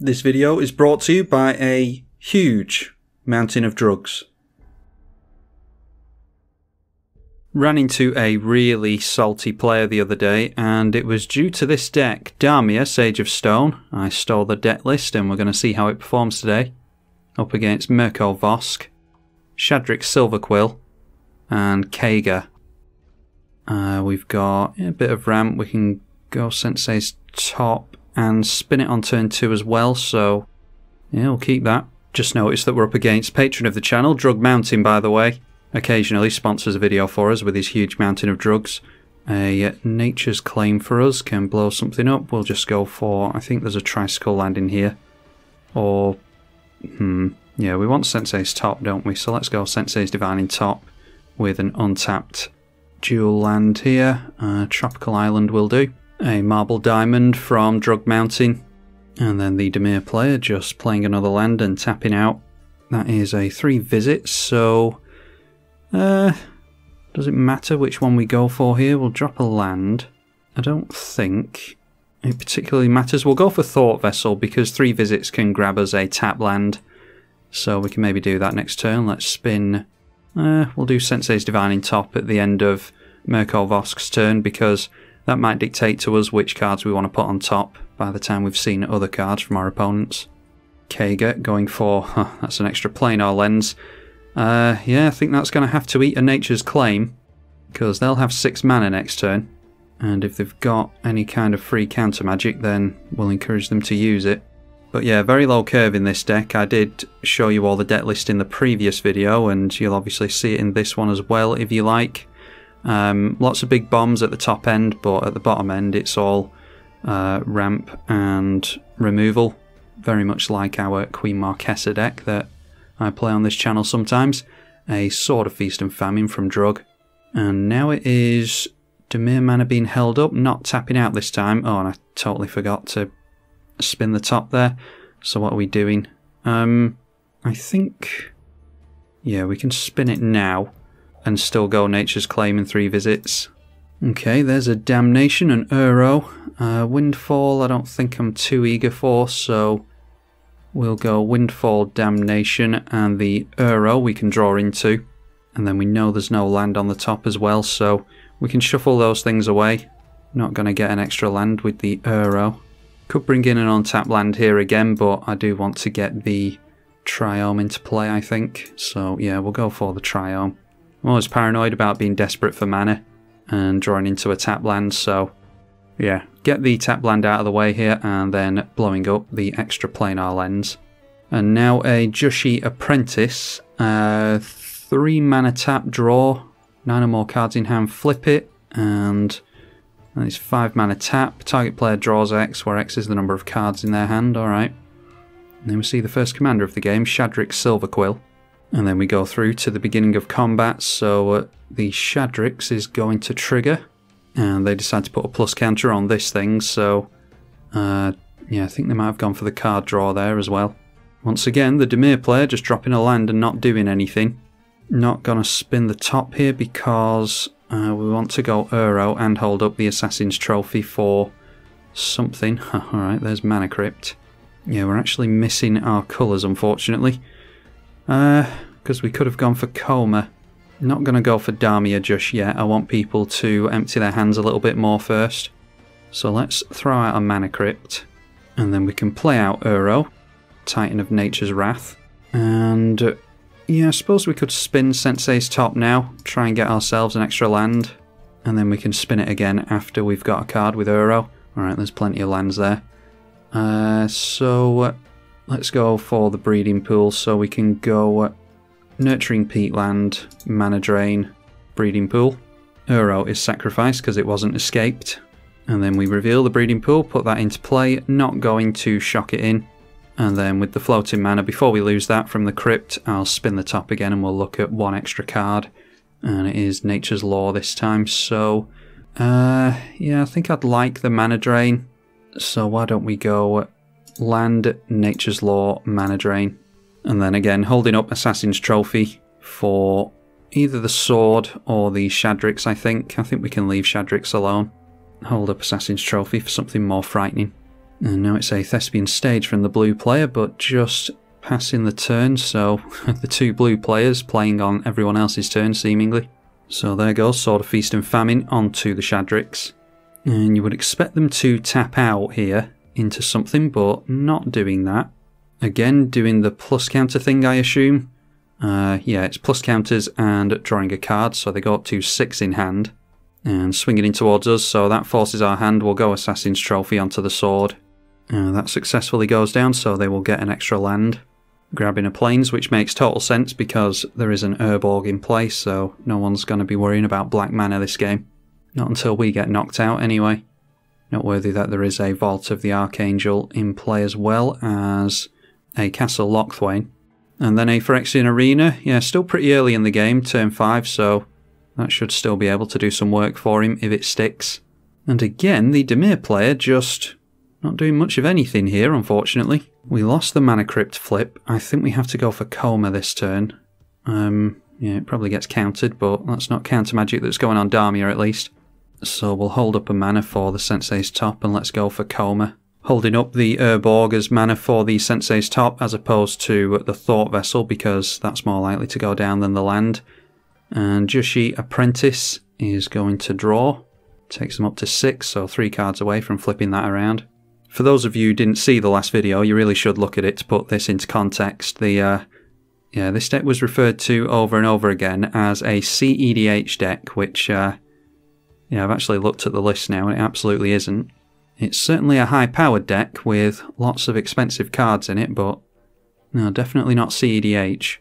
This video is brought to you by a huge mountain of drugs. Ran into a really salty player the other day, and it was due to this deck, Damia, Sage of Stone. I stole the deck list and we're going to see how it performs today. Up against Merkolvosk, Shadrix Silverquill, and Kaga. We've got a bit of ramp, we can go Sensei's Top and spin it on turn 2 as well, so yeah, we'll keep that. Just noticed that we're up against patron of the channel, Drug Mountain, by the way. Occasionally sponsors a video for us with his huge mountain of drugs. A Nature's Claim for us, can blow something up. We'll just go for, I think there's a tricycle landing here. Or, yeah, we want Sensei's Top, don't we? So let's go Sensei's Divining Top with an untapped dual land here. Tropical Island will do. A Marble Diamond from Drug Mountain. And then the Dimir player just playing another land and tapping out. That is a 3 visits, so... does it matter which one we go for here? We'll drop a land. I don't think it particularly matters. We'll go for Thought Vessel because 3 visits can grab us a tap land. So we can maybe do that next turn. Let's spin. We'll do Sensei's Divining Top at the end of Merkolvosk's turn because that might dictate to us which cards we want to put on top by the time we've seen other cards from our opponents. Kaga going for... that's an extra planar lens. Yeah, I think that's going to have to eat a Nature's Claim, because they'll have 6 mana next turn, and if they've got any kind of free counter magic, then we'll encourage them to use it. But yeah, very low curve in this deck. I did show you all the deck list in the previous video, and you'll obviously see it in this one as well, if you like. Lots of big bombs at the top end, but at the bottom end it's all ramp and removal, very much like our Queen Marquesa deck that I play on this channel sometimes. A Sword of Feast and Famine from Drug. And now it is Dimir Mana being held up, not tapping out this time. Oh, and I totally forgot to spin the top there. So what are we doing? I think... yeah, we can spin it now and still go Nature's Claim in 3 visits. Okay, there's a Damnation and Uro. Windfall I don't think I'm too eager for, so... we'll go Windfall, Damnation, and the Uro we can draw into. And then we know there's no land on the top as well, so we can shuffle those things away. Not going to get an extra land with the Uro. Could bring in an untapped land here again, but I do want to get the Triome into play, I think. So yeah, we'll go for the Triome. I'm always paranoid about being desperate for mana and drawing into a tap land, so... yeah, get the tap land out of the way here and then blowing up the extra planar lens. And now a Jushi Apprentice. 3 mana tap, draw. 9 or more cards in hand, flip it. And that is 5 mana tap. Target player draws X, where X is the number of cards in their hand. Alright. And then we see the first commander of the game, Shadrix Silverquill. And then we go through to the beginning of combat. So the Shadrix is going to trigger. And they decide to put a plus counter on this thing, so... yeah, I think they might have gone for the card draw there as well. Once again, the Dimir player just dropping a land and not doing anything. Not gonna spin the top here because we want to go Uro and hold up the Assassin's Trophy for something. Alright, there's Mana Crypt. Yeah, we're actually missing our colours, unfortunately. Because we could have gone for Koma. Not going to go for Damia just yet. I want people to empty their hands a little bit more first. So let's throw out a Mana Crypt. And then we can play out Uro, Titan of Nature's Wrath. And yeah, I suppose we could spin Sensei's Top now, try and get ourselves an extra land. And then we can spin it again after we've got a card with Uro. Alright, there's plenty of lands there. So let's go for the Breeding Pool so we can go... Nurturing Peatland, Mana Drain, Breeding Pool. Uro is sacrificed because it wasn't escaped. And then we reveal the Breeding Pool, put that into play, not going to shock it in. And then with the floating mana, before we lose that from the crypt, I'll spin the top again and we'll look at 1 extra card. And it is Nature's Law this time, so... yeah, I think I'd like the Mana Drain. So why don't we go land, Nature's Law, Mana Drain. And then again, holding up Assassin's Trophy for either the Sword or the Shadrix, I think. I think we can leave Shadrix alone. Hold up Assassin's Trophy for something more frightening. And now it's a Thespian Stage from the blue player, but just passing the turn, so the two blue players playing on everyone else's turn, seemingly. So there goes Sword of Feast and Famine onto the Shadrix. And you would expect them to tap out here into something, but not doing that. Again, doing the plus counter thing, I assume. Yeah, it's plus counters and drawing a card, so they go up to 6 in hand. And swinging in towards us, so that forces our hand. We'll go Assassin's Trophy onto the sword. That successfully goes down, so they will get an extra land. Grabbing a Plains, which makes total sense because there is an Urborg in place, so no one's going to be worrying about black mana this game. Not until we get knocked out, anyway. Noteworthy that there is a Vault of the Archangel in play as well as a Castle Lochthwain. And then a Phyrexian Arena. Yeah, still pretty early in the game, turn 5, so that should still be able to do some work for him if it sticks. And again, the Dimir player just not doing much of anything here, unfortunately. We lost the Mana Crypt flip. I think we have to go for Koma this turn. Yeah, it probably gets countered, but that's not counter magic that's going on Damia at least. So we'll hold up a mana for the Sensei's Top and let's go for Koma. Holding up the Urborg as mana for the Sensei's Top as opposed to the Thought Vessel because that's more likely to go down than the land. And Jushi Apprentice is going to draw. Takes them up to 6, so 3 cards away from flipping that around. For those of you who didn't see the last video, you really should look at it to put this into context. Yeah, this deck was referred to over and over again as a CEDH deck, which yeah, I've actually looked at the list now and it absolutely isn't. It's certainly a high-powered deck with lots of expensive cards in it, but no, definitely not CEDH.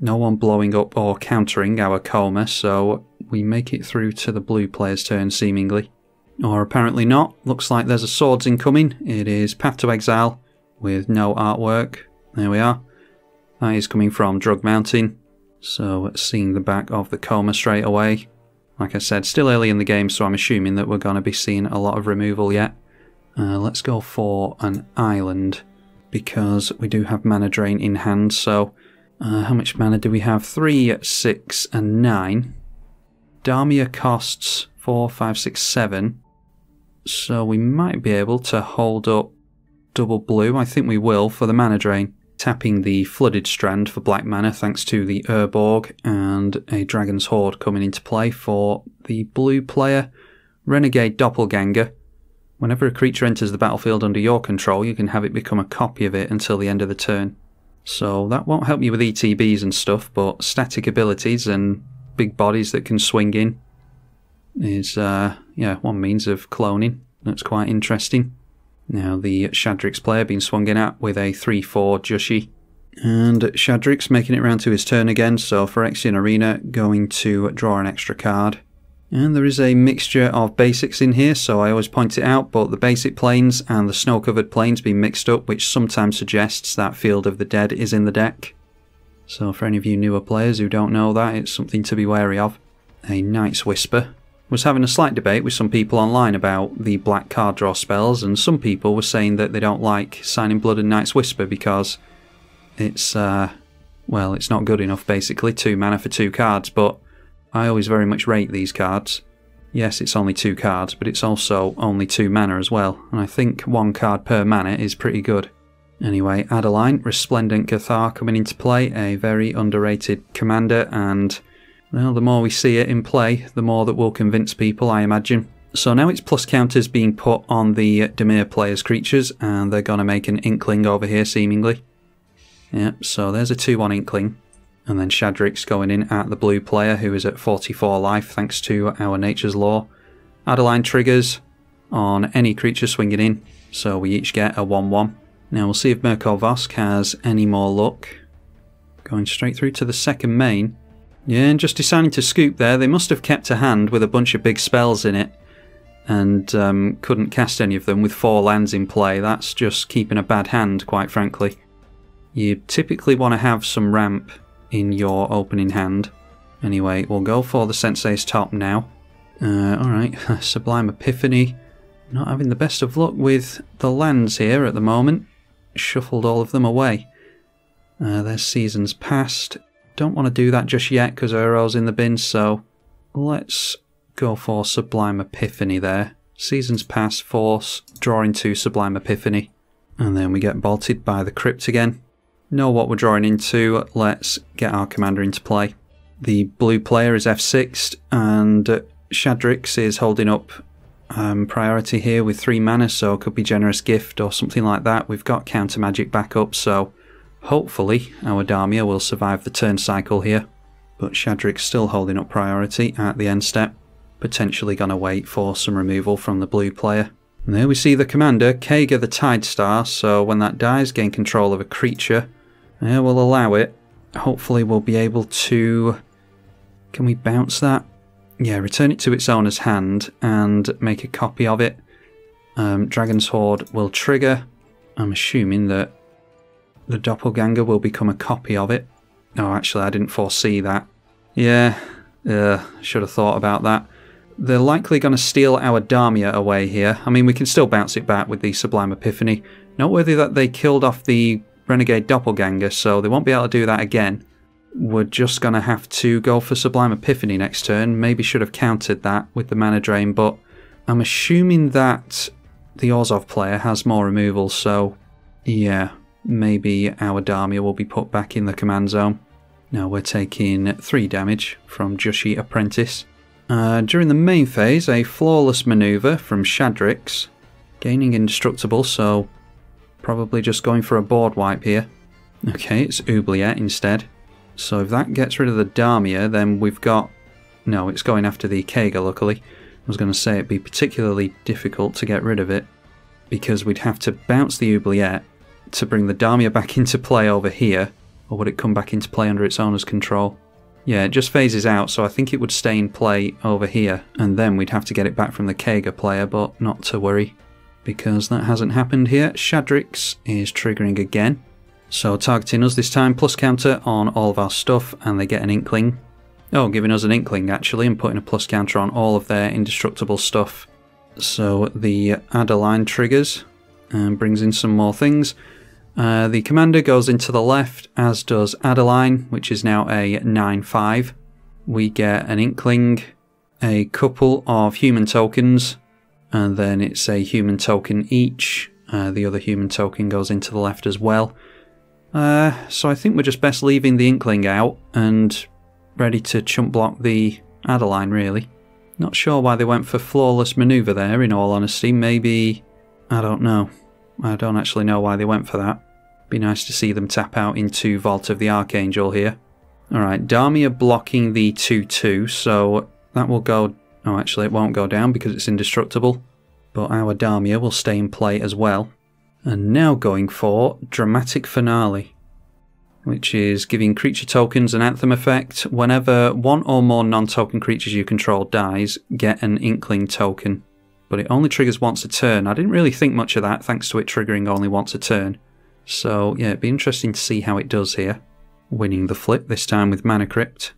No one blowing up or countering our Koma, so we make it through to the blue player's turn, seemingly. Or apparently not. Looks like there's a Swords incoming. It is Path to Exile with no artwork. There we are. That is coming from Drug Mountain. So seeing the back of the Koma straight away. Like I said, still early in the game, so I'm assuming that we're going to be seeing a lot of removal yet. Let's go for an island, because we do have Mana Drain in hand, so how much mana do we have? 3, 6, and 9. Damia costs 4, 5, 6, 7, so we might be able to hold up double blue. I think we will for the Mana Drain. Tapping the Flooded Strand for black mana thanks to the Urborg and a Dragon's Horde coming into play for the blue player. Renegade Doppelganger. Whenever a creature enters the battlefield under your control, you can have it become a copy of it until the end of the turn. So that won't help you with ETBs and stuff, but static abilities and big bodies that can swing in is yeah, one means of cloning. That's quite interesting. Now the Shadrix player being swung in at with a 3-4 Jushi. And Shadrix making it round to his turn again, so Phyrexian Arena going to draw an extra card. And there is a mixture of basics in here, so I always point it out, but the basic planes and the snow-covered planes being mixed up, which sometimes suggests that Field of the Dead is in the deck. So for any of you newer players who don't know that, it's something to be wary of. A Night's Whisper. Was having a slight debate with some people online about the black card draw spells, and some people were saying that they don't like Signing Blood and Night's Whisper because it's, well, it's not good enough basically, 2 mana for 2 cards, but I always very much rate these cards. Yes, it's only 2 cards, but it's also only 2 mana as well, and I think 1 card per mana is pretty good. Anyway, Adeline, Resplendent Cathar coming into play, a very underrated commander, and well, the more we see it in play, the more that will convince people, I imagine. So now it's plus counters being put on the Dimir player's creatures, and they're going to make an Inkling over here, seemingly. Yep, so there's a 2-1 Inkling. And then Shadrix going in at the blue player, who is at 44 life, thanks to our Nature's Law. Adeline triggers on any creature swinging in, so we each get a 1-1. Now we'll see if Murkovosk has any more luck. Going straight through to the second main. Yeah, and just deciding to scoop there, they must have kept a hand with a bunch of big spells in it and couldn't cast any of them with 4 lands in play. That's just keeping a bad hand, quite frankly. You typically want to have some ramp in your opening hand. Anyway, we'll go for the Sensei's Top now. Alright, Sublime Epiphany. Not having the best of luck with the lands here at the moment. Shuffled all of them away. There's Seasons Past. Don't want to do that just yet because Uro's in the bin, so let's go for Sublime Epiphany there. Seasons Past, Force, drawing to Sublime Epiphany. And then we get bolted by the Crypt again. Know what we're drawing into, let's get our commander into play. The blue player is F6'd and Shadrix is holding up priority here with 3 mana, so it could be Generous Gift or something like that. We've got counter magic back up, so hopefully our Damia will survive the turn cycle here. But Shadrix still holding up priority at the end step, potentially going to wait for some removal from the blue player. And there we see the commander, Kaga the Tidestar, so when that dies, gain control of a creature. Yeah, we'll allow it. Hopefully we'll be able to... Can we bounce that? Yeah, return it to its owner's hand and make a copy of it. Dragon's Horde will trigger. I'm assuming that the Doppelganger will become a copy of it. Oh, actually, I didn't foresee that. Yeah, should have thought about that. They're likely going to steal our Damia away here. I mean, we can still bounce it back with the Sublime Epiphany. Noteworthy that they killed off the Renegade Doppelganger, so they won't be able to do that again. We're just going to have to go for Sublime Epiphany next turn. Maybe should have countered that with the Mana Drain, but I'm assuming that the Orzhov player has more removal, so yeah, maybe our Damia will be put back in the command zone. Now we're taking 3 damage from Jushi Apprentice. During the main phase, a flawless manoeuvre from Shadrix, gaining indestructible, so probably just going for a board wipe here. Okay, it's Oubliette instead. So if that gets rid of the Damia, then we've got... No, it's going after the Kaga, luckily. I was going to say it'd be particularly difficult to get rid of it, because we'd have to bounce the Oubliette to bring the Damia back into play over here, or would it come back into play under its owner's control? Yeah, it just phases out, so I think it would stay in play over here, and then we'd have to get it back from the Kaga player, but not to worry, because that hasn't happened here. Shadrix is triggering again, so targeting us this time, plus counter on all of our stuff, and they get an Inkling. Oh, giving us an Inkling, actually, and putting a plus counter on all of their indestructible stuff. So the Adeline triggers, and brings in some more things. The commander goes into the left, as does Adeline, which is now a 9-5. We get an Inkling, a couple of human tokens, and then it's a human token each. The other human token goes into the left as well. So I think we're just best leaving the Inkling out and ready to chump block the Adeline, really. Not sure why they went for flawless manoeuvre there, in all honesty. Maybe... I don't know. I don't actually know why they went for that. Be nice to see them tap out into Vault of the Archangel here. Alright, Damia blocking the 2-2, so that will go... Oh, actually it won't go down because it's indestructible. But our Damia will stay in play as well. And now going for Dramatic Finale, which is giving creature tokens an Anthem effect. Whenever one or more non-token creatures you control dies, get an Inkling token. But it only triggers once a turn. I didn't really think much of that, thanks to it triggering only once a turn. So, yeah, it'd be interesting to see how it does here. Winning the flip, this time with Mana Crypt.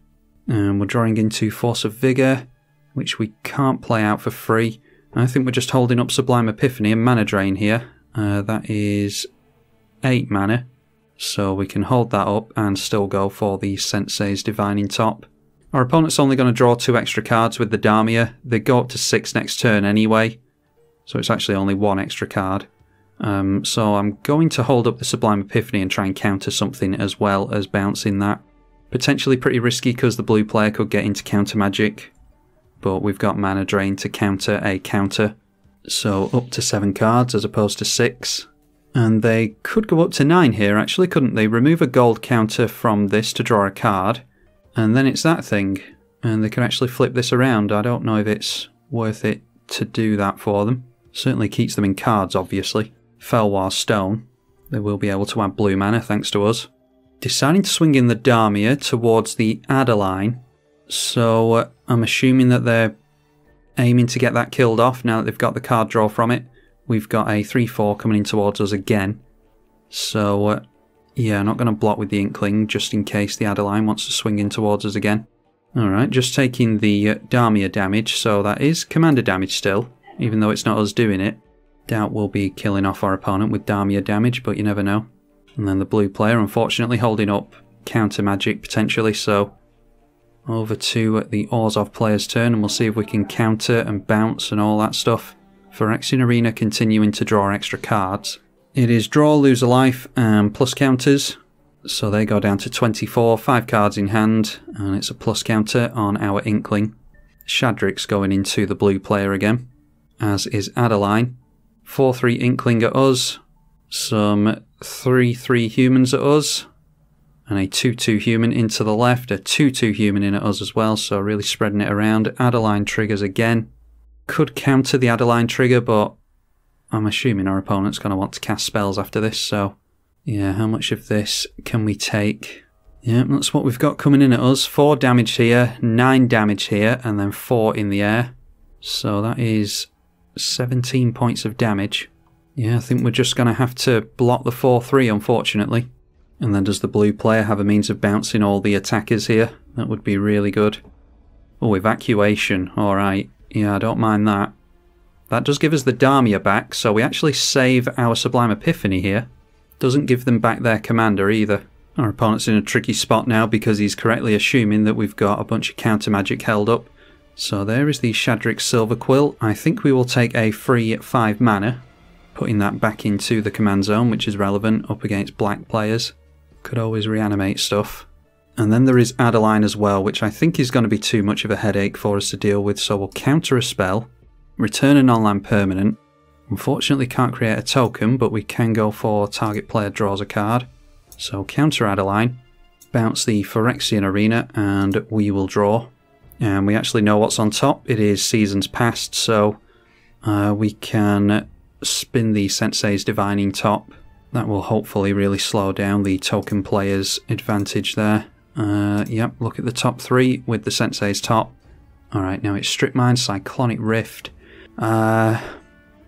And we're drawing into Force of Vigor, which we can't play out for free. I think we're just holding up Sublime Epiphany and Mana Drain here. That is 8 mana. So we can hold that up and still go for the Sensei's Divining Top. Our opponent's only going to draw 2 extra cards with the Damia. They go up to 6 next turn anyway, so it's actually only 1 extra card. So I'm going to hold up the Sublime Epiphany and try and counter something as well as bouncing that. Potentially pretty risky because the blue player could get into counter magic, but we've got Mana Drain to counter a counter. So up to 7 cards as opposed to 6. And they could go up to 9 here actually, couldn't they? Remove a gold counter from this to draw a card. And then it's that thing, and they can actually flip this around. I don't know if it's worth it to do that for them. Certainly keeps them in cards, obviously. Felwar's Stone. They will be able to add blue mana, thanks to us. Deciding to swing in the Damia towards the Adeline. So I'm assuming that they're aiming to get that killed off now that they've got the card draw from it. We've got a 3-4 coming in towards us again. So... yeah, I'm not going to block with the Inkling, just in case the Adeline wants to swing in towards us again. Alright, just taking the Damia damage, so that is commander damage still, even though it's not us doing it. Doubt we'll be killing off our opponent with Damia damage, but you never know. And then the blue player, unfortunately, holding up counter magic, potentially, so... Over to the Orzhov player's turn, and we'll see if we can counter and bounce and all that stuff. Phyrexian Arena continuing to draw extra cards. It is draw, lose a life, and plus counters. So they go down to 24, 5 cards in hand, and it's a plus counter on our Inkling. Shadrix going into the blue player again, as is Adeline. 4-3 Inkling at us, some 3-3 humans at us, and a 2-2 human into the left, a 2-2 human in at us as well, so really spreading it around. Adeline triggers again. Could counter the Adeline trigger, but I'm assuming our opponent's going to want to cast spells after this, so yeah, how much of this can we take? Yeah, that's what we've got coming in at us. 4 damage here, 9 damage here, and then 4 in the air. So that is 17 points of damage. Yeah, I think we're just going to have to block the 4-3, unfortunately. And then does the blue player have a means of bouncing all the attackers here? That would be really good. Oh, evacuation. Alright. Yeah, I don't mind that. That does give us the Damia back, so we actually save our Sublime Epiphany here. Doesn't give them back their commander either. Our opponent's in a tricky spot now because he's correctly assuming that we've got a bunch of counter magic held up. So there is the Shadrix Silverquill. I think we will take a free 5 mana, putting that back into the command zone, which is relevant up against black players. Could always reanimate stuff. And then there is Adeline as well, which I think is going to be too much of a headache for us to deal with, so we'll counter a spell, return a non-land permanent. Unfortunately can't create a token, but we can go for target player draws a card. So counter Adeline, bounce the Phyrexian Arena, and we will draw. And we actually know what's on top, it is Seasons Past, so we can spin the Sensei's Divining Top. That will hopefully really slow down the token player's advantage there. Yep, look at the top 3 with the Sensei's Top. Alright, now it's Strip Mine, Cyclonic Rift.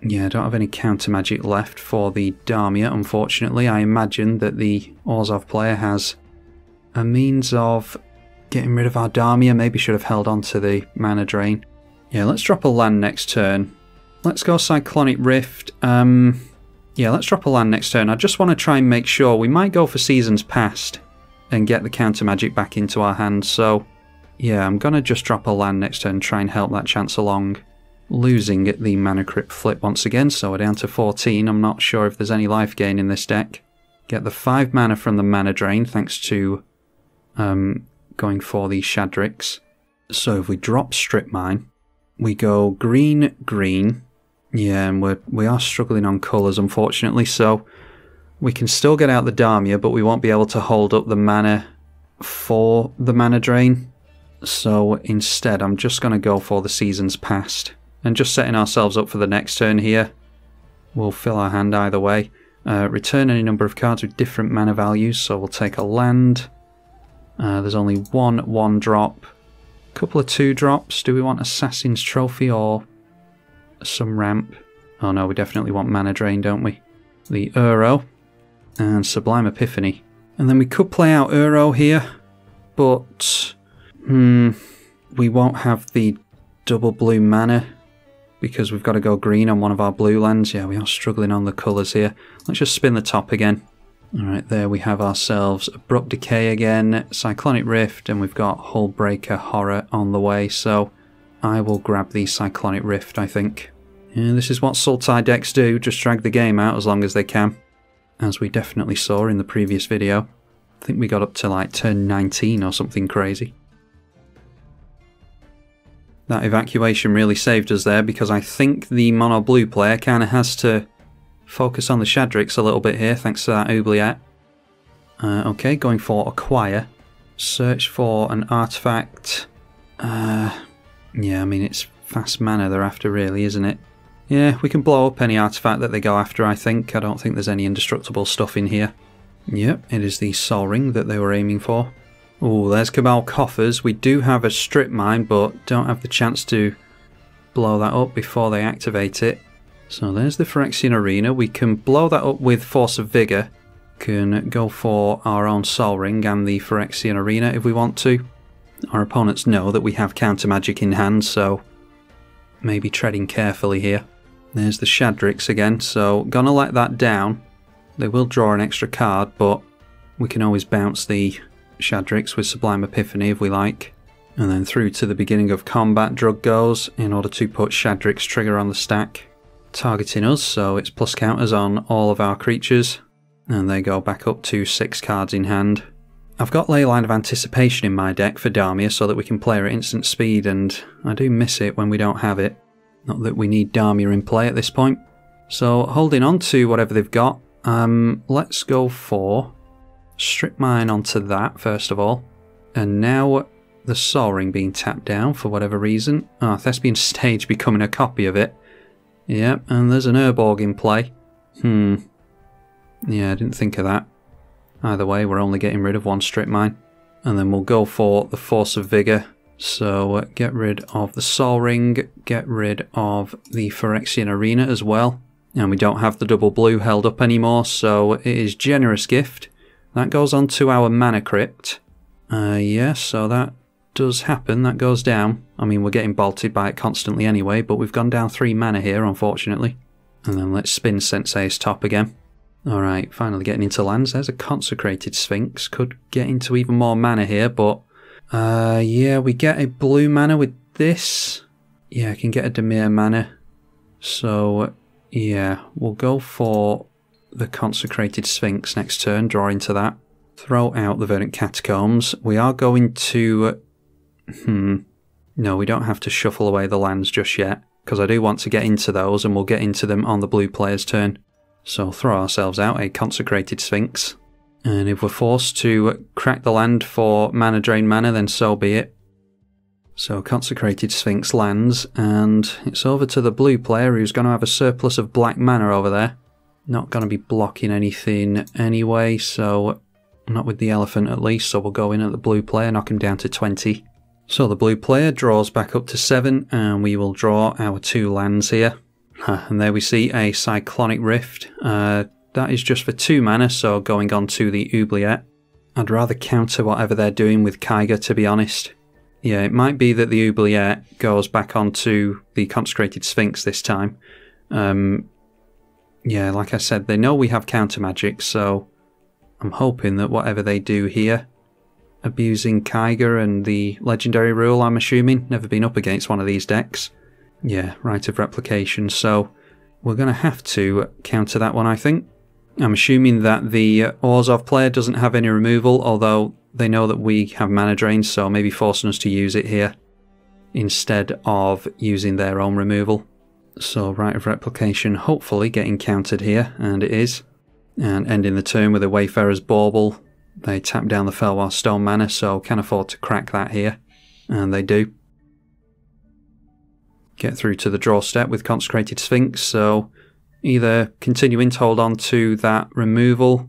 Yeah, I don't have any counter magic left for the Damia, unfortunately. I imagine that the Orzhov player has a means of getting rid of our Damia. Maybe should have held on to the Mana Drain. Yeah, let's drop a land next turn. Let's go Cyclonic Rift. Yeah, let's drop a land next turn. I just want to try and make sure. We might go for Seasons Past and get the counter magic back into our hand. So, yeah, I'm going to just drop a land next turn and try and help that chance along. Losing at the Mana Crypt flip once again, so we're down to 14. I'm not sure if there's any life gain in this deck. Get the 5 mana from the Mana Drain, thanks to going for the Shadrix. So if we drop Strip Mine, we go green, green. Yeah, and we are struggling on colours, unfortunately, so we can still get out the Damia, but we won't be able to hold up the mana for the Mana Drain. So instead, I'm just going to go for the Seasons Past. And just setting ourselves up for the next turn here. We'll fill our hand either way. Return any number of cards with different mana values, so we'll take a land. There's only one drop. Couple of 2 drops. Do we want Assassin's Trophy or some ramp? Oh no, we definitely want Mana Drain, don't we? The Uro and Sublime Epiphany. And then we could play out Uro here, but we won't have the double blue mana because we've got to go green on one of our blue lands. Yeah, we are struggling on the colours here. Let's just spin the top again. Alright, there we have ourselves Abrupt Decay again, Cyclonic Rift, and we've got Hullbreaker Horror on the way, so I will grab the Cyclonic Rift, I think. Yeah, this is what Sultai decks do, just drag the game out as long as they can, as we definitely saw in the previous video. I think we got up to like turn 19 or something crazy. That evacuation really saved us there because I think the mono blue player kind of has to focus on the Shadrix a little bit here thanks to that Oubliette. Okay, going for Acquire. Search for an artifact. Yeah, I mean it's fast mana they're after really, isn't it? Yeah, we can blow up any artifact that they go after I think. I don't think there's any indestructible stuff in here. Yep, it is the Sol Ring that they were aiming for. Oh, there's Cabal Coffers. We do have a Strip Mine, but don't have the chance to blow that up before they activate it. So there's the Phyrexian Arena. We can blow that up with Force of Vigor. Can go for our own Sol Ring and the Phyrexian Arena if we want to. Our opponents know that we have counter magic in hand, so maybe treading carefully here. There's the Shadrix again, so gonna let that down. They will draw an extra card, but we can always bounce the Shadrix with Sublime Epiphany if we like. And then through to the beginning of combat, Drug goes in order to put Shadrix trigger on the stack. targeting us, so it's plus counters on all of our creatures, and they go back up to 6 cards in hand. I've got Leyline of Anticipation in my deck for Damia so that we can play her at instant speed, and I do miss it when we don't have it. Not that we need Damia in play at this point. So holding on to whatever they've got, let's go for Strip Mine onto that first of all. And now the Sol Ring being tapped down for whatever reason. Ah, Thespian Stage becoming a copy of it. Yep, and there's an Urborg in play. Yeah, I didn't think of that. Either way, we're only getting rid of one Strip Mine. And then we'll go for the Force of Vigour. So get rid of the Sol Ring, get rid of the Phyrexian Arena as well. And we don't have the double blue held up anymore, so it is Generous Gift. That goes on to our Mana Crypt. Yeah, so that does happen, that goes down. I mean, we're getting bolted by it constantly anyway, but we've gone down 3 mana here, unfortunately. And then let's spin Sensei's Top again. Alright, finally getting into lands. There's a Consecrated Sphinx. Could get into even more mana here, but... yeah, we get a blue mana with this. Yeah, I can get a Dimir mana. So, yeah, we'll go for the Consecrated Sphinx next turn, draw into that. Throw out the Verdant Catacombs. We are going to... No, we don't have to shuffle away the lands just yet, because I do want to get into those, and we'll get into them on the blue player's turn. So throw ourselves out a Consecrated Sphinx. And if we're forced to crack the land for Mana Drain mana, then so be it. So Consecrated Sphinx lands, and it's over to the blue player who's going to have a surplus of black mana over there. Not going to be blocking anything anyway, so not with the elephant at least, so we'll go in at the blue player, knock him down to 20. So the blue player draws back up to 7, and we will draw our 2 lands here. And there we see a Cyclonic Rift. That is just for 2 mana, so going on to the Oubliette. I'd rather counter whatever they're doing with Kaga, to be honest. Yeah, it might be that the Oubliette goes back onto the Consecrated Sphinx this time. Yeah, like I said, they know we have counter magic, so I'm hoping that whatever they do here, abusing Kaga and the legendary rule, I'm assuming, never been up against one of these decks. Yeah, Rite of Replication, so we're going to have to counter that one, I think. I'm assuming that the Orzhov player doesn't have any removal, although they know that we have Mana Drain, so maybe forcing us to use it here instead of using their own removal. So Rite of Replication hopefully getting countered here, and it is. And ending the turn with a Wayfarer's Bauble. They tap down the Felwar Stone Mana, so can afford to crack that here. And they do. Get through to the draw step with Consecrated Sphinx, so either continuing to hold on to that removal.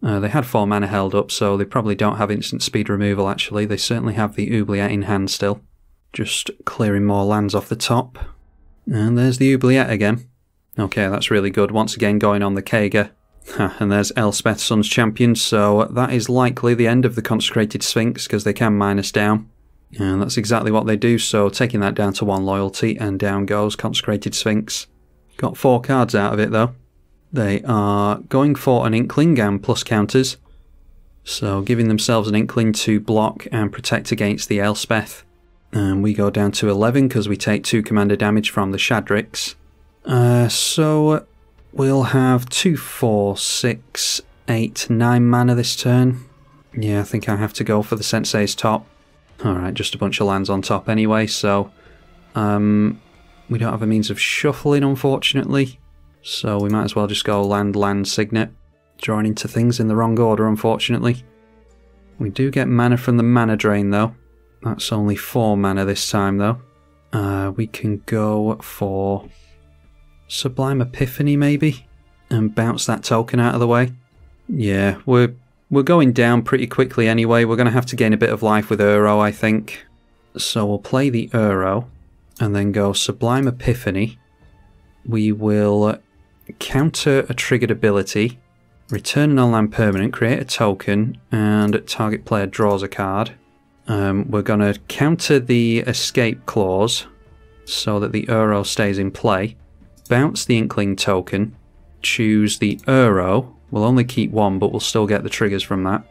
They had 4 mana held up, so they probably don't have instant speed removal actually. They certainly have the Oubliette in hand still. Just clearing more lands off the top. And there's the Oubliette again. Okay, that's really good. Once again going on the Kaga. And there's Elspeth, Sun's Champion, so that is likely the end of the Consecrated Sphinx because they can minus down. And that's exactly what they do, so taking that down to 1 loyalty, and down goes Consecrated Sphinx. Got 4 cards out of it though. They are going for an Inkling and plus counters, so giving themselves an Inkling to block and protect against the Elspeth. And we go down to 11 because we take 2 commander damage from the Shadrix. So we'll have 2, 4, 6, 8, 9 mana this turn. Yeah, I think I have to go for the Sensei's Top. Alright, just a bunch of lands on top anyway, so we don't have a means of shuffling, unfortunately. So we might as well just go land, land, signet. Drawing into things in the wrong order, unfortunately. We do get mana from the Mana Drain, though. That's only 4 mana this time, though. We can go for Sublime Epiphany, maybe? And bounce that token out of the way. Yeah, we're going down pretty quickly anyway. We're going to have to gain a bit of life with Uro, I think. So we'll play the Uro, and then go Sublime Epiphany. We will counter a triggered ability, return an on-land permanent, create a token, and target player draws a card. We're going to counter the escape clause, so that the Uro stays in play. Bounce the Inkling token, choose the Uro. We'll only keep 1, but we'll still get the triggers from that.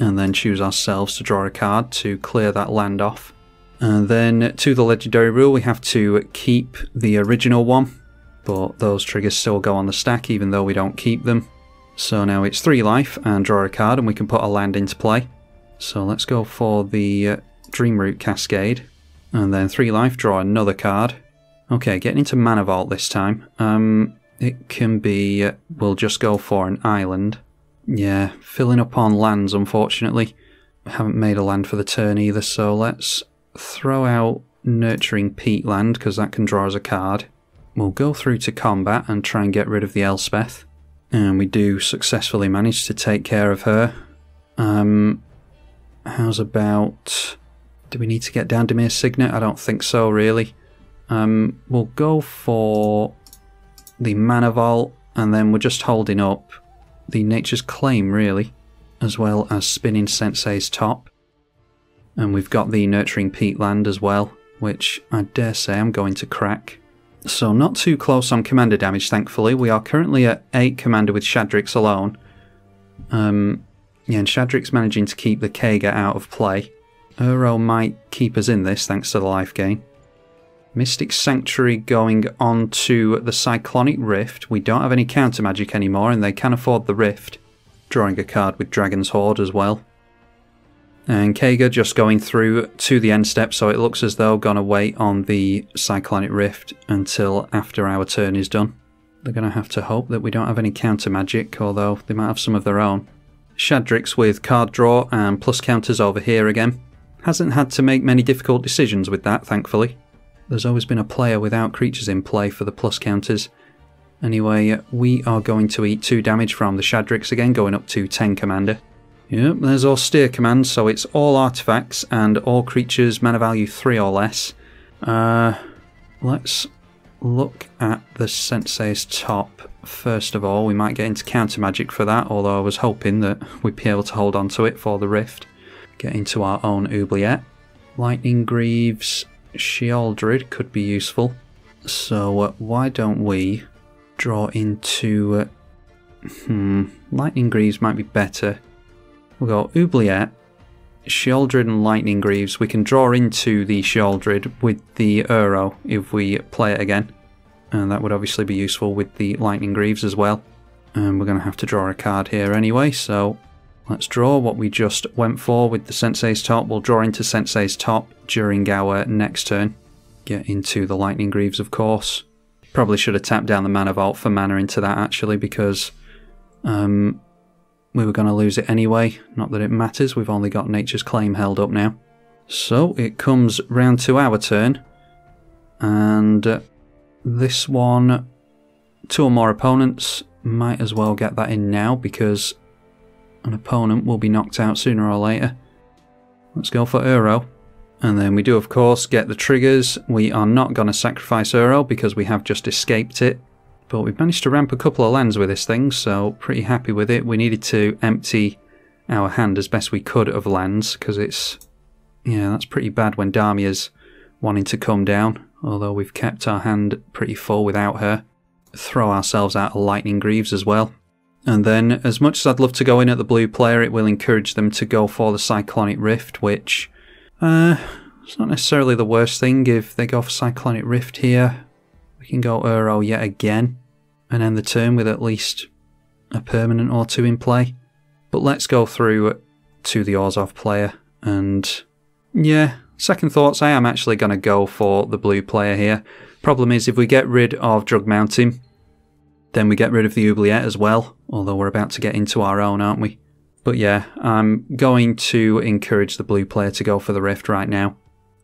And then choose ourselves to draw a card to clear that land off. And then to the legendary rule, we have to keep the original one. but those triggers still go on the stack even though we don't keep them. So now it's 3 life and draw a card, and we can put a land into play. So let's go for the Dreamroot Cascade, and then 3 life, draw another card. Okay, getting into Mana Vault this time. It can be... we'll just go for an island. Yeah, filling up on lands, unfortunately. I haven't made a land for the turn either, so let's throw out Nurturing Peatland, because that can draw us a card. We'll go through to combat and try and get rid of the Elspeth. And we do successfully manage to take care of her. How's about... do we need to get down Damir's Signet? I don't think so, really. We'll go for the Mana Vault, and then we're just holding up the Nature's Claim, really, as well as spinning Sensei's Top. And we've got the Nurturing Peatland as well, which I dare say I'm going to crack. So not too close on commander damage, thankfully. We are currently at 8 commander with Shadrix alone. Yeah, and Shadrix managing to keep the Kaga out of play. Uro might keep us in this, thanks to the life gain. Mystic Sanctuary going on to the Cyclonic Rift. We don't have any counter magic anymore, and they can afford the Rift. Drawing a card with Dragon's Horde as well. And Kaga just going through to the end step, so it looks as though going to wait on the Cyclonic Rift until after our turn is done. They're going to have to hope that we don't have any counter magic, although they might have some of their own. Shadrix with card draw and plus counters over here again. Hasn't had to make many difficult decisions with that, thankfully. There's always been a player without creatures in play for the plus counters. Anyway, we are going to eat 2 damage from the Shadrix again, going up to 10 commander. Yep, there's austere commands, so it's all artifacts and all creatures mana value 3 or less. Let's look at the Sensei's Top first of all. We might get into counter magic for that, although I was hoping that we'd be able to hold on to it for the Rift. Get into our own Oubliette. Lightning Greaves, Sheoldred could be useful. So why don't we draw into... Lightning Greaves might be better. We'll go Oubliette, Sheoldred and Lightning Greaves. We can draw into the Sheoldred with the Uro if we play it again. And that would obviously be useful with the Lightning Greaves as well. And we're going to have to draw a card here anyway, so let's draw what we just went for with the Sensei's Top. We'll draw into Sensei's Top during our next turn. Get into the Lightning Greaves, of course. Probably should have tapped down the Mana Vault for mana into that, actually, because... we were going to lose it anyway. Not that it matters, we've only got Nature's Claim held up now. So it comes round to our turn. And this one, 2 or more opponents, might as well get that in now because an opponent will be knocked out sooner or later. Let's go for Uro. And then we do, of course, get the triggers. We are not going to sacrifice Uro because we have just escaped it. But we've managed to ramp a couple of lands with this thing, so pretty happy with it. We needed to empty our hand as best we could of lands, because it's... yeah, that's pretty bad when Damia's wanting to come down, although we've kept our hand pretty full without her. Throw ourselves out of Lightning Greaves as well. And then, as much as I'd love to go in at the blue player, it will encourage them to go for the Cyclonic Rift, which... it's not necessarily the worst thing if they go for Cyclonic Rift here. We can go Uro yet again and end the turn with at least a permanent or 2 in play. But let's go through to the Orzhov player, and yeah, second thoughts, I am actually going to go for the blue player here. Problem is, if we get rid of Drug Mountain, then we get rid of the Oubliette as well, although we're about to get into our own, aren't we? But yeah, I'm going to encourage the blue player to go for the Rift right now.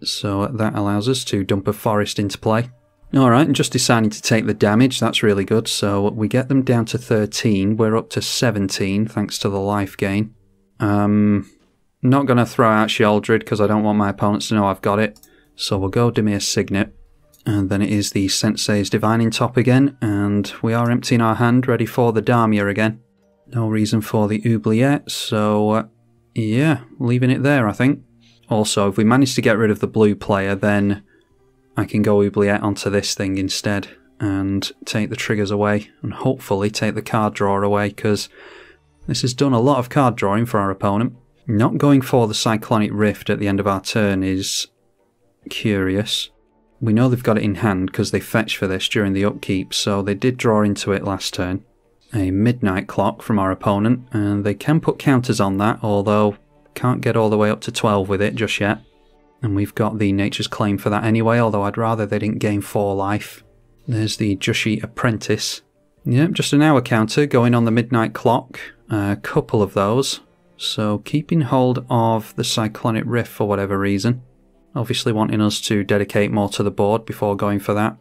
So that allows us to dump a forest into play. Alright, and just deciding to take the damage, that's really good, so we get them down to 13, we're up to 17 thanks to the life gain. Not going to throw out Sheoldred because I don't want my opponents to know I've got it, so we'll go Damir's Signet, and then it is the Sensei's Divining Top again, and we are emptying our hand, ready for the Damia again. No reason for the Oubliette, so yeah, leaving it there I think. Also, if we manage to get rid of the blue player, then I can go Oubliette onto this thing instead and take the triggers away and hopefully take the card draw away, because this has done a lot of card drawing for our opponent. Not going for the Cyclonic Rift at the end of our turn is curious. We know they've got it in hand because they fetched for this during the upkeep, so they did draw into it last turn. A midnight clock from our opponent, and they can put counters on that, although can't get all the way up to 12 with it just yet. And we've got the Nature's Claim for that anyway, although I'd rather they didn't gain 4 life. There's the Jushi Apprentice. Yep, just an hour counter going on the midnight clock. A couple of those. So keeping hold of the Cyclonic Rift for whatever reason. Obviously wanting us to dedicate more to the board before going for that.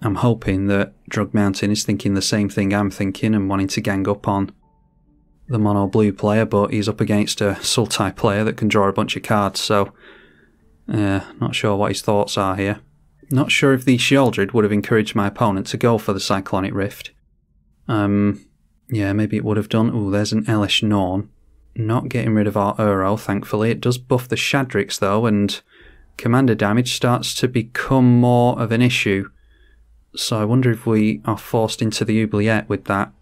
I'm hoping that Drug Mountain is thinking the same thing I'm thinking and wanting to gang up on the mono blue player, but he's up against a Sultai player that can draw a bunch of cards, so not sure what his thoughts are here. Not sure if the Sheoldred would have encouraged my opponent to go for the Cyclonic Rift. Yeah, maybe it would have done. Ooh, there's an Elish Norn. Not getting rid of our Uro, thankfully. It does buff the Shadrix though, and commander damage starts to become more of an issue. So I wonder if we are forced into the Oubliette with that.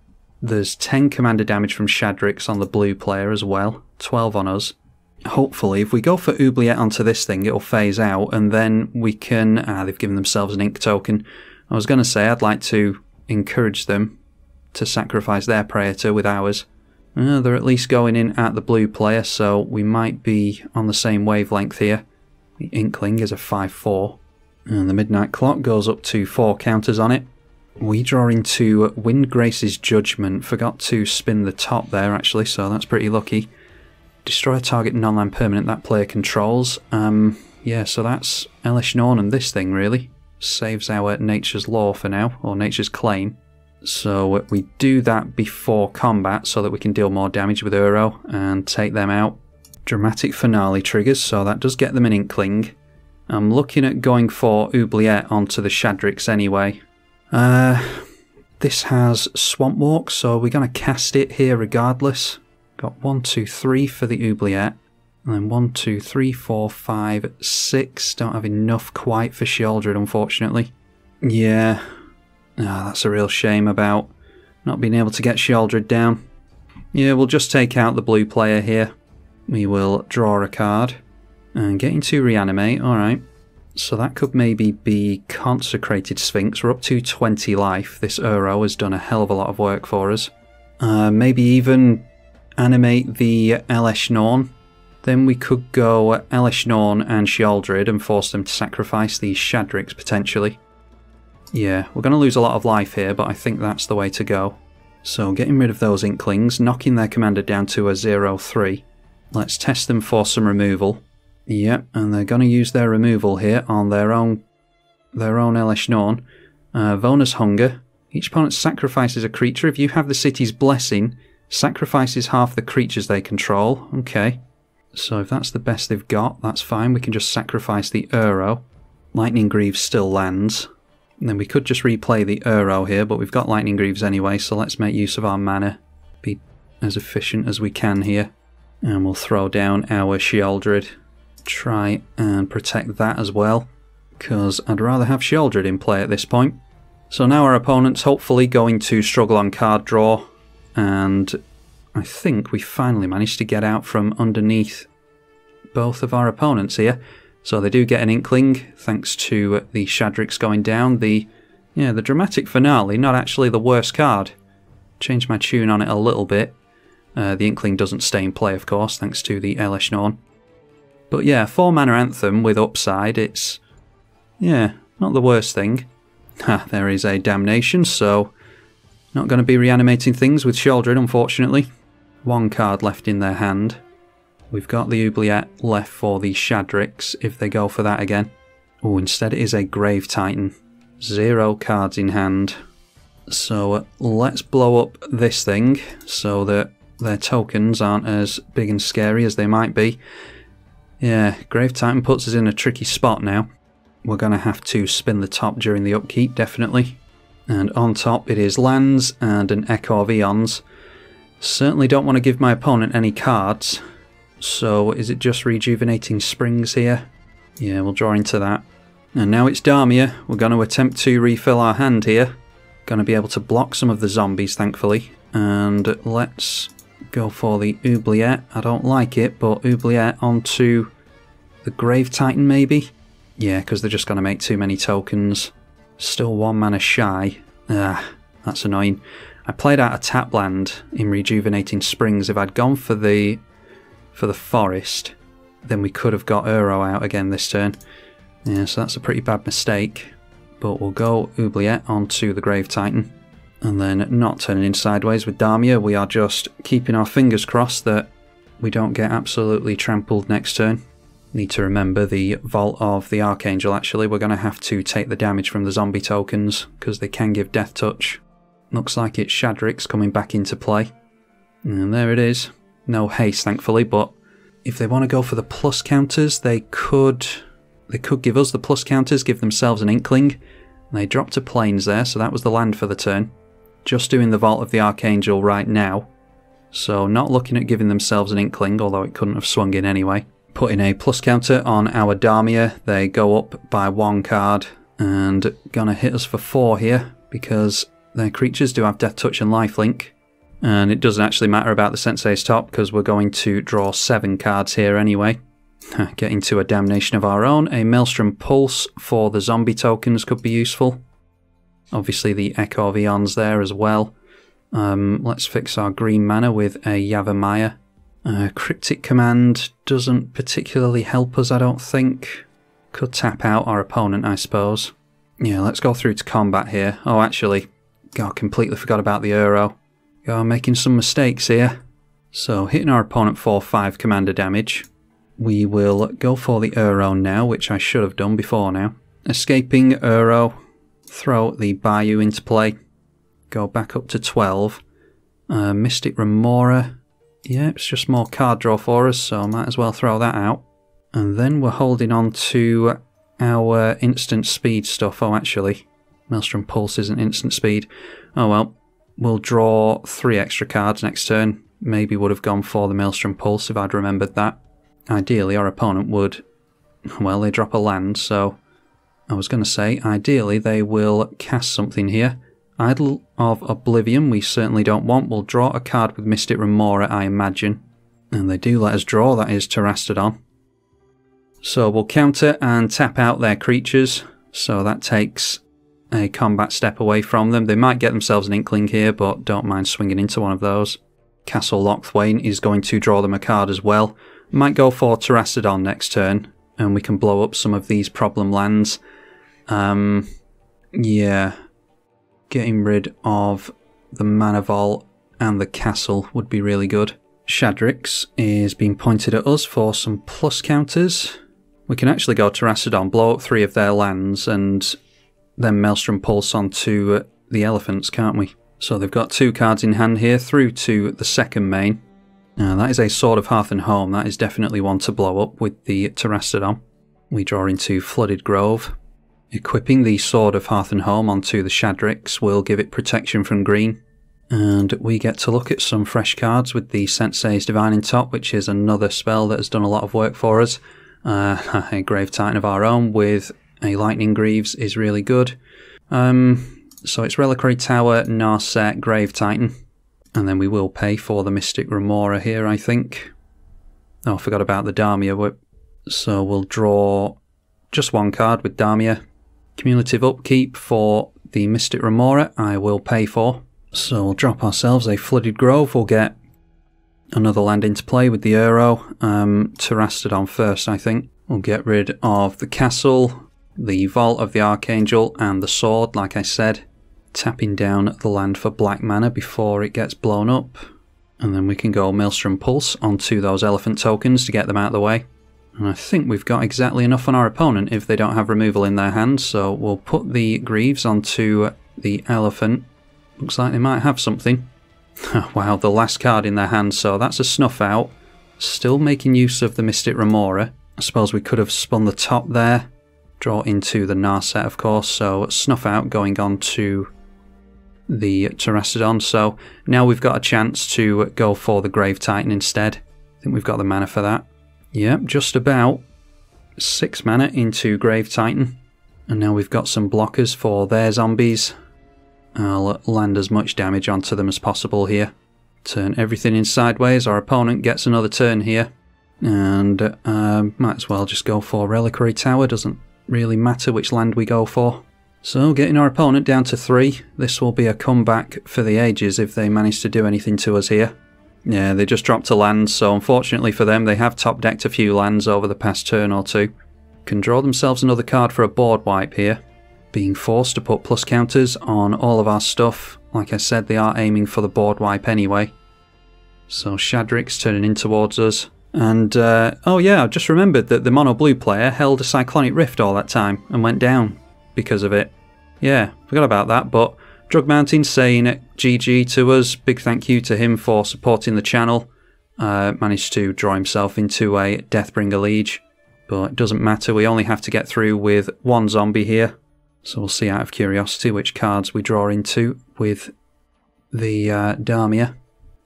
There's 10 commander damage from Shadrix on the blue player as well, 12 on us. Hopefully, if we go for Oubliette onto this thing, it'll phase out, and then we can... Ah, they've given themselves an ink token. I was going to say I'd like to encourage them to sacrifice their Praetor with ours. They're at least going in at the blue player, so we might be on the same wavelength here. The Inkling is a 5-4. And the Midnight Clock goes up to 4 counters on it. We draw into Windgrace's Judgment. Forgot to spin the top there, actually, so that's pretty lucky. Destroy a target non-land permanent that player controls. Yeah, so that's Elish Norn and this thing, really. Saves our Nature's Law for now, or Nature's Claim. So we do that before combat so that we can deal more damage with Uro and take them out. Dramatic Finale triggers, so that does get them an Inkling. I'm looking at going for Oubliette onto the Shadrix anyway. This has Swamp Walk, so we're going to cast it here regardless. Got 1, 2, 3 for the Oubliette. And then 1, 2, 3, 4, 5, 6. Don't have enough quite for Sheoldred, unfortunately. Yeah. That's a real shame about not being able to get Sheoldred down. Yeah, we'll just take out the blue player here. We will draw a card. And getting to reanimate, alright. So that could maybe be Consecrated Sphinx. We're up to 20 life. This Uro has done a hell of a lot of work for us. Maybe even animate the Elish Norn. Then we could go Elish Norn and Sheoldred and force them to sacrifice the Shadrix potentially. Yeah, we're going to lose a lot of life here, but I think that's the way to go. So getting rid of those Inklings, knocking their commander down to a 0-3. Let's test them for some removal. Yep, and they're going to use their removal here on their own Elish Norn. Vona's Hunger. Each opponent sacrifices a creature. If you have the city's blessing, sacrifices half the creatures they control. Okay. So if that's the best they've got, that's fine. We can just sacrifice the Uro. Lightning Greaves still lands. And then we could just replay the Uro here, but we've got Lightning Greaves anyway, so let's make use of our mana. Be as efficient as we can here. And we'll throw down our Sheoldred. Try and protect that as well, because I'd rather have Sheoldred in play at this point. So now our opponent's hopefully going to struggle on card draw, and I think we finally managed to get out from underneath both of our opponents here. So they do get an Inkling, thanks to the Shadrix going down. The Dramatic Finale, not actually the worst card. Changed my tune on it a little bit. The Inkling doesn't stay in play, of course, thanks to the Elish Norn. But yeah, 4 mana Anthem with upside, it's... yeah, not the worst thing. There is a Damnation, so... not going to be reanimating things with Sheoldred, unfortunately. 1 card left in their hand. We've got the Oubliette left for the Shadrix, if they go for that again. Oh, instead it is a Grave Titan. 0 cards in hand. So let's blow up this thing, so that their tokens aren't as big and scary as they might be. Yeah, Grave Titan puts us in a tricky spot now. We're going to have to spin the top during the upkeep, definitely. And on top it is lands and an Echo of Eons. Certainly don't want to give my opponent any cards. So is it just Rejuvenating Springs here? Yeah, we'll draw into that. And now it's Damia. We're going to attempt to refill our hand here. Going to be able to block some of the zombies, thankfully. And let's... go for the Oubliette. I don't like it, but Oubliette onto the Grave Titan maybe? Yeah, because they're just going to make too many tokens. Still one mana shy. Ah, that's annoying. I played out a tap land in Rejuvenating Springs. If I'd gone for the forest, then we could have got Uro out again this turn. Yeah, so that's a pretty bad mistake. But we'll go Oubliette onto the Grave Titan. And then not turning in sideways with Damia. We are just keeping our fingers crossed that we don't get absolutely trampled next turn. Need to remember the Vault of the Archangel, actually. We're going to have to take the damage from the zombie tokens, because they can give Death Touch. Looks like it's Shadrix coming back into play. And there it is. No haste, thankfully, but if they want to go for the plus counters, they could... give us the plus counters, give themselves an Inkling. They dropped a Plains there, so that was the land for the turn. Just doing the Vault of the Archangel right now. So not looking at giving themselves an Inkling, although it couldn't have swung in anyway. Putting a plus counter on our Damia, they go up by one card, and gonna hit us for 4 here, because their creatures do have Death Touch and Lifelink. And it doesn't actually matter about the Sensei's Top, because we're going to draw 7 cards here anyway. Getting to a Damnation of our own. A Maelstrom Pulse for the zombie tokens could be useful. Obviously the Echo of Eons there as well. Let's fix our green mana with a Yavimaya. Cryptic Command doesn't particularly help us, I don't think. Could tap out our opponent, I suppose. Yeah, let's go through to combat here. Oh, actually, God, completely forgot about the Uro. God, I'm making some mistakes here. So, hitting our opponent for 5 commander damage. We will go for the Uro now, which I should have done before now. Escaping Uro, throw the Bayou into play, go back up to 12. Mystic Remora, yeah, it's just more card draw for us, so might as well throw that out. And then we're holding on to our instant speed stuff. Oh, actually, Maelstrom Pulse isn't instant speed. Oh well, we'll draw 3 extra cards next turn. Maybe would have gone for the Maelstrom Pulse if I'd remembered that. Ideally, our opponent would... well, they drop a land, so... I was going to say, ideally, they will cast something here. Idol of Oblivion, we certainly don't want. We'll draw a card with Mystic Remora, I imagine. And they do let us draw, that is Terastodon. So we'll counter and tap out their creatures, so that takes a combat step away from them. They might get themselves an Inkling here, but don't mind swinging into one of those. Castle Lochthwain is going to draw them a card as well. Might go for Terastodon next turn, and we can blow up some of these problem lands. Yeah, getting rid of the Mana Vault and the castle would be really good. Shadrix is being pointed at us for some plus counters. We can actually go Terastodon, blow up 3 of their lands, and then Maelstrom Pulse onto the elephants, can't we? So they've got 2 cards in hand here, through to the second main. Now that is a Sword of Hearth and Home, that is definitely one to blow up with the Terastodon. We draw into Flooded Grove. Equipping the Sword of Hearth and Home onto the Shadrix will give it protection from green. And we get to look at some fresh cards with the Sensei's Divining Top, which is another spell that has done a lot of work for us. A Grave Titan of our own with a Lightning Greaves is really good. So it's Reliquary Tower, Narset, Grave Titan. And then we will pay for the Mystic Remora here, I think. Oh, I forgot about the Damia. So we'll draw just 1 card with Damia. Cumulative upkeep for the Mystic Remora, I will pay for. So we'll drop ourselves a Flooded Grove. We'll get another land into play with the Uro. Terastodon first, I think. We'll get rid of the castle, the Vault of the Archangel, and the sword, like I said. Tapping down the land for black mana before it gets blown up. And then we can go Maelstrom Pulse onto those elephant tokens to get them out of the way. And I think we've got exactly enough on our opponent if they don't have removal in their hand, so we'll put the Greaves onto the elephant. Looks like they might have something. Wow, the last card in their hand, so that's a snuff out. Still making use of the Mystic Remora. I suppose we could have spun the top there. Draw into the Narset, of course, so snuff out going on to the Terastodon, so now we've got a chance to go for the Grave Titan instead. I think we've got the mana for that. Yep, just about 6 mana into Grave Titan. And now we've got some blockers for their zombies. I'll land as much damage onto them as possible here. Turn everything in sideways, our opponent gets another turn here. And might as well just go for Reliquary Tower, doesn't really matter which land we go for. So getting our opponent down to 3, this will be a comeback for the ages if they manage to do anything to us here. Yeah, they just dropped a land, so unfortunately for them they have top decked a few lands over the past turn or two. Can draw themselves another card for a board wipe here. Being forced to put plus counters on all of our stuff, like I said they are aiming for the board wipe anyway. So Shadrix turning in towards us. And, oh yeah, I just remembered that the mono blue player held a Cyclonic Rift all that time and went down because of it. Yeah, forgot about that, but Drug Mountain saying GG to us, big thank you to him for supporting the channel. Managed to draw himself into a Deathbringer Liege, but it doesn't matter, we only have to get through with one zombie here. So we'll see out of curiosity which cards we draw into with the Damia.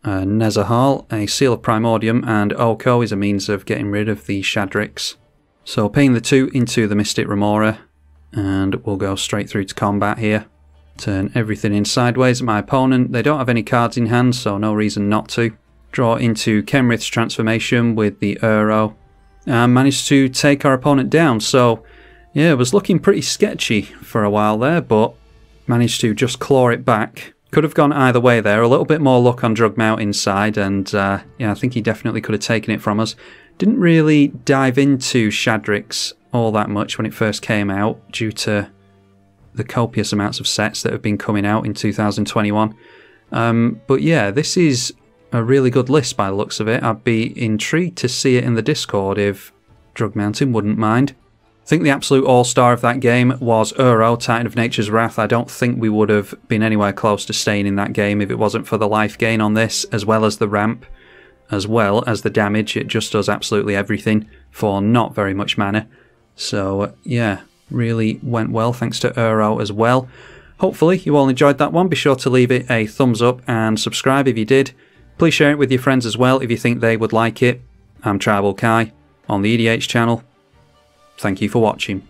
Nezahal, a Seal of Primordium, and Oko is a means of getting rid of the Shadrix. So paying the 2 into the Mystic Remora, and we'll go straight through to combat here. Turn everything in sideways at my opponent. They don't have any cards in hand, so no reason not to. Draw into Kenrith's Transformation with the Uro, and managed to take our opponent down, so yeah, it was looking pretty sketchy for a while there, but managed to just claw it back. Could have gone either way there, a little bit more luck on Drug Mountain's side, and yeah, I think he definitely could have taken it from us. Didn't really dive into Shadrix all that much when it first came out, due to the copious amounts of sets that have been coming out in 2021. But yeah, this is a really good list by the looks of it. I'd be intrigued to see it in the Discord if Drug Mountain wouldn't mind. I think the absolute all-star of that game was Uro, Titan of Nature's Wrath. I don't think we would have been anywhere close to staying in that game if it wasn't for the life gain on this, as well as the ramp, as well as the damage. It just does absolutely everything for not very much mana. So yeah, really went well thanks to Uro as well. Hopefully you all enjoyed that one. Be sure to leave it a thumbs up and subscribe if you did. Please share it with your friends as well if you think they would like it. I'm Tribal Kai on the EDH channel. Thank you for watching.